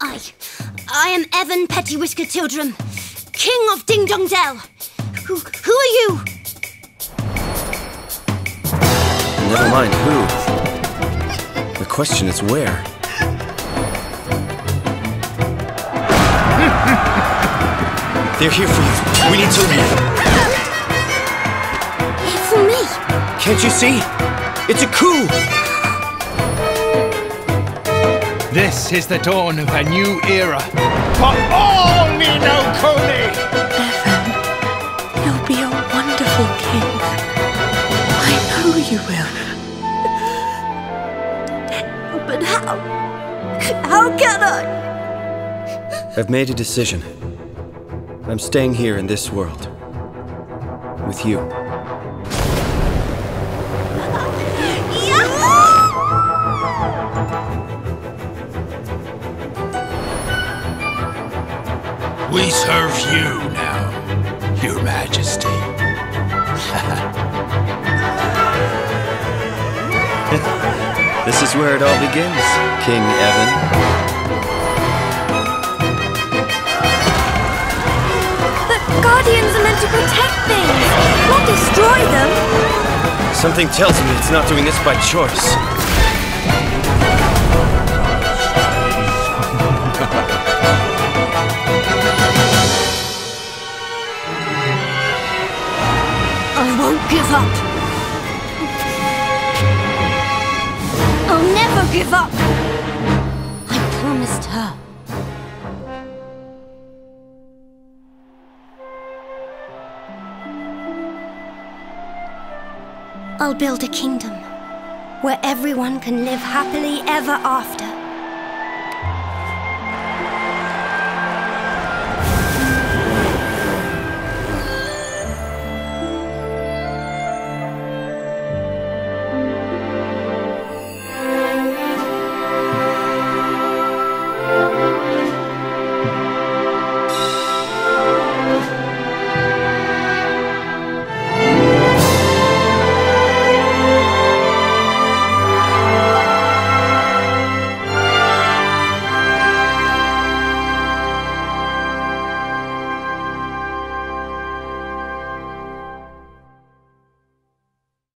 I am Evan Pettywhisker Tildrum, King of Ding Dong Dell. Who are you? Never mind who. The question is where. They're here for you. We need to leave. Can't you see? It's a coup! This is the dawn of a new era for all Ni No Kuni! Evan, you'll be a wonderful king. I know you will. But how? How can I? I've made a decision. I'm staying here in this world. With you. We serve you now, Your Majesty. This is where it all begins, King Evan. But guardians are meant to protect things, not destroy them. Something tells me it's not doing this by choice. Give up. I'll never give up. I promised her. I'll build a kingdom where everyone can live happily ever after.